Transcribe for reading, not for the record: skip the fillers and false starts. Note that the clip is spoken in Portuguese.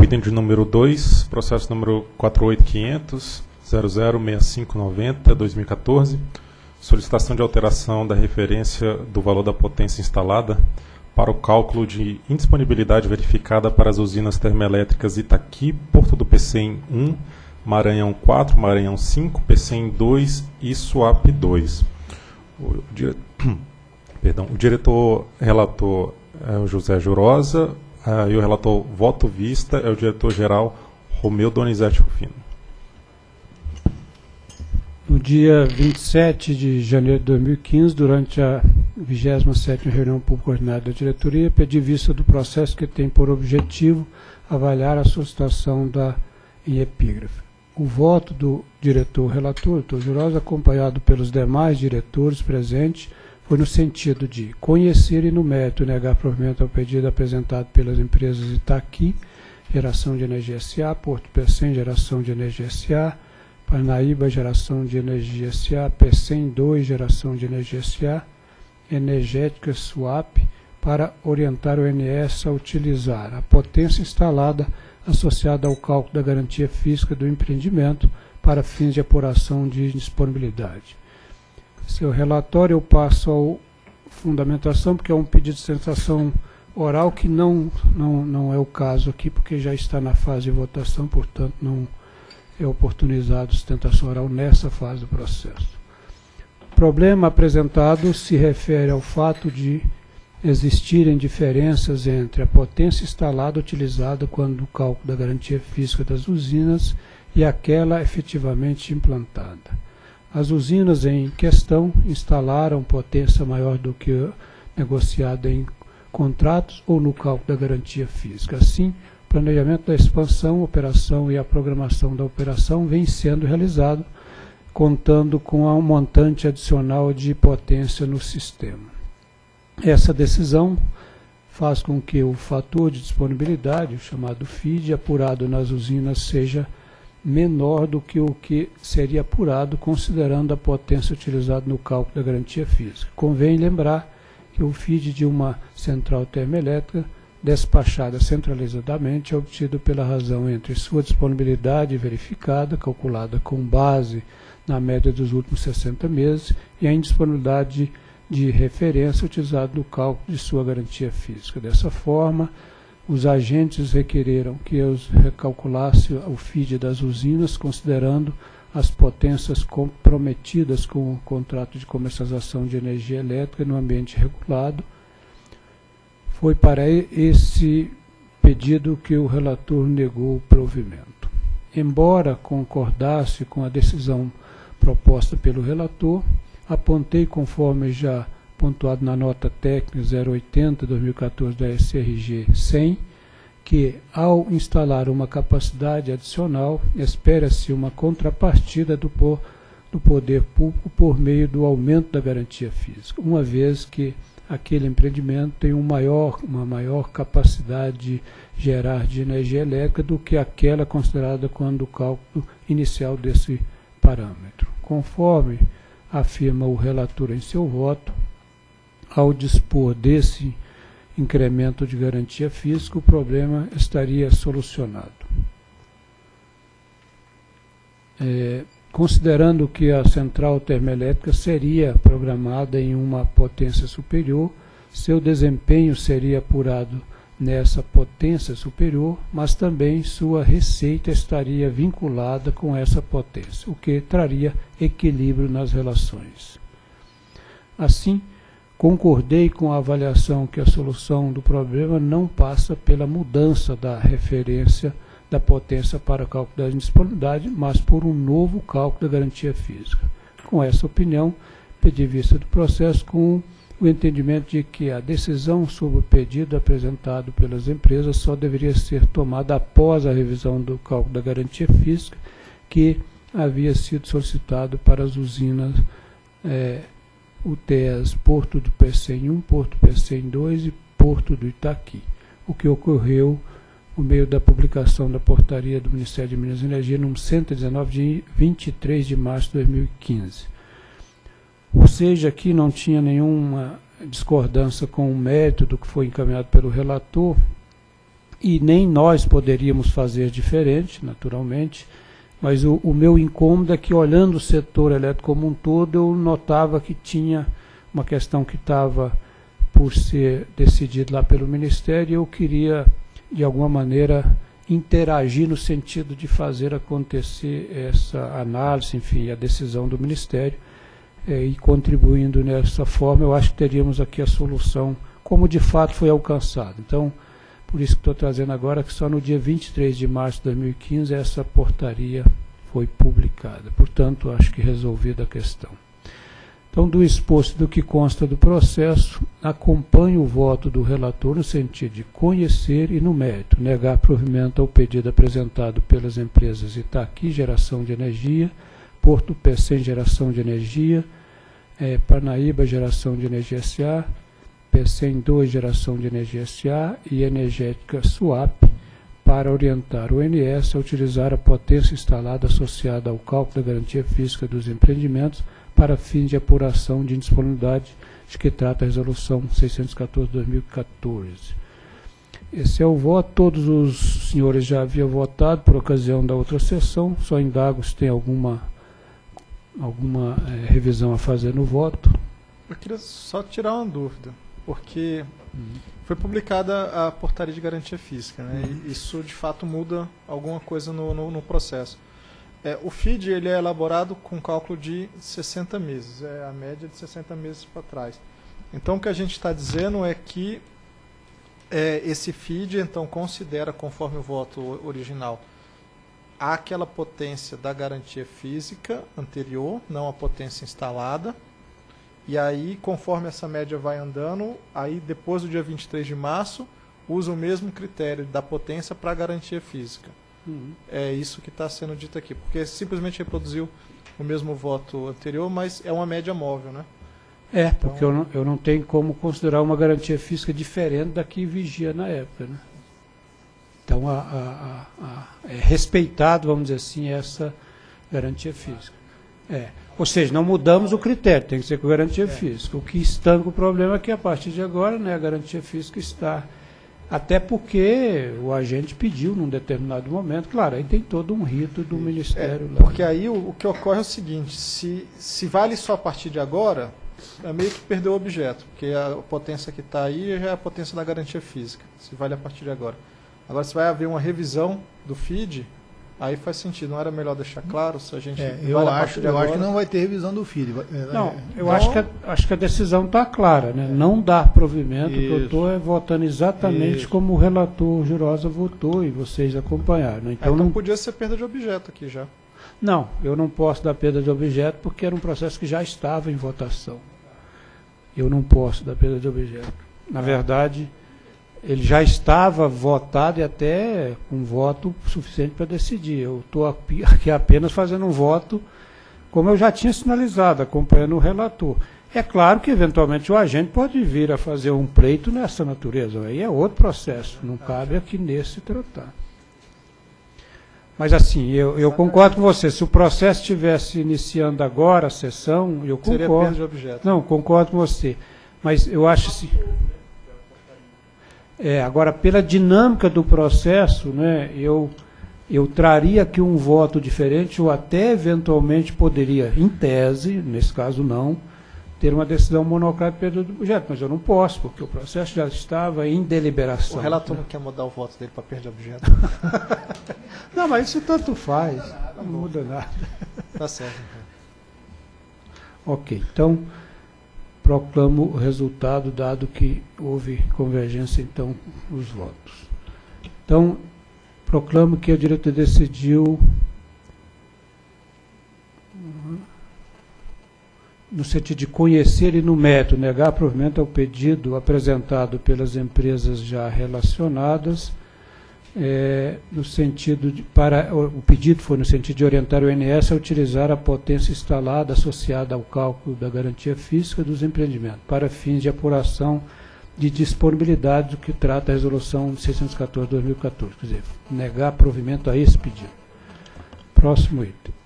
O item de número 2, processo número 48500006590/2014, solicitação de alteração da referência do valor da potência instalada para o cálculo de indisponibilidade verificada para as usinas termoelétricas Itaqui, Porto do Pecém I, Maranhão 4, Maranhão 5, Pecém II e SWAP 2. O diretor relator é o José Jurosa e o relator voto vista é o diretor-geral Romeu Donizete Rufino. No dia 27 de janeiro de 2015, durante a 27ª reunião pública ordinária da diretoria, pedi vista do processo que tem por objetivo avaliar a solicitação da em epígrafe. O voto do diretor-relator, doutor Jurosa, acompanhado pelos demais diretores presentes, foi no sentido de conhecer e no mérito negar provimento ao pedido apresentado pelas empresas Itaqui, Geração de Energia SA, Porto Pecém Geração de Energia SA, Parnaíba Geração de Energia SA, Pecém II Geração de Energia SA, Energética SWAP, para orientar o ONS a utilizar a potência instalada associada ao cálculo da garantia física do empreendimento para fins de apuração de disponibilidade. Seu relatório eu passo ao fundamentação, porque é um pedido de sustentação oral que não é o caso aqui, porque já está na fase de votação, portanto não é oportunizado sustentação oral nessa fase do processo. O problema apresentado se refere ao fato de existirem diferenças entre a potência instalada utilizada quando o cálculo da garantia física das usinas e aquela efetivamente implantada. As usinas em questão instalaram potência maior do que negociada em contratos ou no cálculo da garantia física. Assim, o planejamento da expansão, operação e a programação da operação vem sendo realizado, contando com um montante adicional de potência no sistema. Essa decisão faz com que o fator de disponibilidade, o chamado FID, apurado nas usinas seja menor do que o que seria apurado considerando a potência utilizada no cálculo da garantia física. Convém lembrar que o FID de uma central termoelétrica despachada centralizadamente é obtido pela razão entre sua disponibilidade verificada, calculada com base na média dos últimos 60 meses, e a indisponibilidade de referência utilizado no cálculo de sua garantia física. Dessa forma, os agentes requereram que eu recalculasse o FID das usinas, considerando as potências comprometidas com o contrato de comercialização de energia elétrica no ambiente regulado. Foi para esse pedido que o relator negou o provimento. Embora concordasse com a decisão proposta pelo relator, apontei, conforme já pontuado na nota técnica 080/2014 da SRG 100, que ao instalar uma capacidade adicional, espera-se uma contrapartida do poder público por meio do aumento da garantia física, uma vez que aquele empreendimento tem uma maior capacidade de gerar de energia elétrica do que aquela considerada quando o cálculo inicial desse parâmetro. Conforme afirma o relator em seu voto, ao dispor desse incremento de garantia física, o problema estaria solucionado. Considerando que a central termoelétrica seria programada em uma potência superior, seu desempenho seria apurado nessa potência superior, mas também sua receita estaria vinculada com essa potência, o que traria equilíbrio nas relações. Assim, concordei com a avaliação que a solução do problema não passa pela mudança da referência da potência para cálculo da indisponibilidade, mas por um novo cálculo da garantia física. Com essa opinião, pedi vista do processo com o entendimento de que a decisão sobre o pedido apresentado pelas empresas só deveria ser tomada após a revisão do cálculo da garantia física que havia sido solicitado para as usinas TES Porto do Pecém I, Porto do Pecém II e Porto do Itaqui, o que ocorreu por meio da publicação da Portaria do Ministério de Minas e Energia nº 119 de 23 de março de 2015. Ou seja, aqui não tinha nenhuma discordância com o mérito do que foi encaminhado pelo relator, e nem nós poderíamos fazer diferente, naturalmente, mas o meu incômodo é que, olhando o setor elétrico como um todo, eu notava que tinha uma questão que estava por ser decidida lá pelo Ministério, e eu queria, de alguma maneira, interagir no sentido de fazer acontecer essa análise, enfim, a decisão do Ministério, e contribuindo nessa forma, eu acho que teríamos aqui a solução, como de fato foi alcançada. Então, por isso que estou trazendo agora que só no dia 23 de março de 2015 essa portaria foi publicada. Portanto, acho que resolvida a questão. Então, do exposto do que consta do processo, acompanho o voto do relator no sentido de conhecer e, no mérito, negar provimento ao pedido apresentado pelas empresas Itaqui Geração de Energia, Porto Pecém Geração de Energia, Parnaíba Geração de Energia SA, Pecém II Geração de Energia SA e Energética SWAP para orientar o ONS a utilizar a potência instalada associada ao cálculo da garantia física dos empreendimentos para fim de apuração de indisponibilidade de que trata a Resolução 614/2014. Esse é o voto. Todos os senhores já haviam votado por ocasião da outra sessão, só indago se tem alguma revisão a fazer no voto. Eu queria só tirar uma dúvida, porque foi publicada a portaria de garantia física, né? E isso de fato muda alguma coisa no processo. O FID ele é elaborado com cálculo de 60 meses, é a média de 60 meses para trás. Então o que a gente está dizendo é que esse FID então considera, conforme o voto original, aquela potência da garantia física anterior, não a potência instalada. E aí, conforme essa média vai andando, aí depois do dia 23 de março, usa o mesmo critério da potência para a garantia física. É isso que está sendo dito aqui, porque simplesmente reproduziu o mesmo voto anterior, mas é uma média móvel, né? Então, porque eu não tenho como considerar uma garantia física diferente da que vigia na época, né? Então, é respeitado, vamos dizer assim, essa garantia física. Ou seja, não mudamos o critério, tem que ser com garantia física. O que estanca o problema é que, a partir de agora, né, a garantia física está... Até porque o agente pediu num determinado momento, claro, aí tem todo um rito do Ministério. Porque aí o que ocorre é o seguinte, se vale só a partir de agora, é meio que perdeu o objeto, porque a potência que está aí já é a potência da garantia física, se vale a partir de agora. Agora, se vai haver uma revisão do FID, aí faz sentido. Não era melhor deixar claro se a gente... Eu acho que não vai ter revisão do FID. Não, acho que a decisão está clara, né? Não dar provimento. Isso. Eu estou votando exatamente como o relator Jurosa votou e vocês acompanharam. Né? Então não podia ser perda de objeto aqui já. Não, eu não posso dar perda de objeto porque era um processo que já estava em votação. Eu não posso dar perda de objeto. Na verdade... Ele já estava votado e até com voto suficiente para decidir. Eu estou aqui apenas fazendo um voto, como eu já tinha sinalizado, acompanhando o relator. É claro que, eventualmente, o agente pode vir a fazer um pleito nessa natureza. Aí é outro processo, não cabe aqui nesse tratar. Mas, assim, eu concordo com você. Se o processo estivesse iniciando agora a sessão, eu concordo. Seria perda de objeto. Não, concordo com você. Mas eu acho assim... agora, pela dinâmica do processo, né, eu traria aqui um voto diferente, ou até eventualmente poderia, em tese, nesse caso não, ter uma decisão monocrática pelo objeto, mas eu não posso, porque o processo já estava em deliberação. O relator não quer mudar o voto dele para perder objeto. Não, mas isso tanto faz, não muda nada. Tá certo. Então. Ok, então... Proclamo o resultado, dado que houve convergência, então, nos votos. Então, proclamo que a diretoria decidiu, no sentido de conhecer e no mérito, negar provimento ao pedido apresentado pelas empresas já relacionadas, no sentido de, o pedido foi no sentido de orientar o ONS a utilizar a potência instalada associada ao cálculo da garantia física dos empreendimentos para fins de apuração de disponibilidade do que trata a Resolução 614/2014, quer dizer, negar provimento a esse pedido. Próximo item.